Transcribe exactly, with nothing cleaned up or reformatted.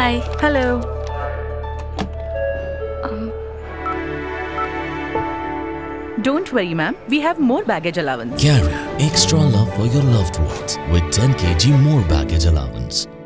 Hi. Hello. Um. Don't worry, ma'am. We have more baggage allowance. Carry extra love for your loved ones with ten kilograms more baggage allowance.